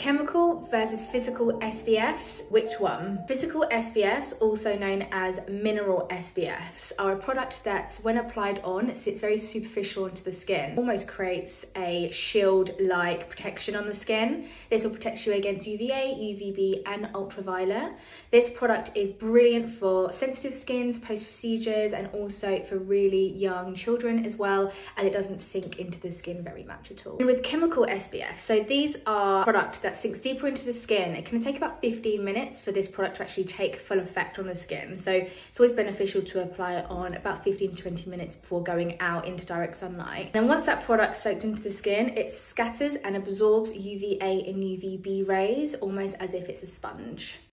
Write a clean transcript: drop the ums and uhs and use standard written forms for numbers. Chemical versus physical SPFs, which one? Physical SPFs, also known as mineral SPFs, are a product that when applied on sits very superficial onto the skin, almost creates a shield-like protection on the skin. This will protect you against UVA, UVB and ultraviolet. This product is brilliant for sensitive skins, post-procedures and also for really young children as well, as it doesn't sink into the skin very much at all. And with chemical SPF, so these are products that sinks deeper into the skin. It can take about 15 minutes for this product to actually take full effect on the skin. So it's always beneficial to apply it on about 15 to 20 minutes before going out into direct sunlight. Then once that product's soaked into the skin, it scatters and absorbs UVA and UVB rays almost as if it's a sponge.